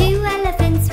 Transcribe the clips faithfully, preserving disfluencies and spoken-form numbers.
Elephants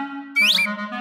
Thank you.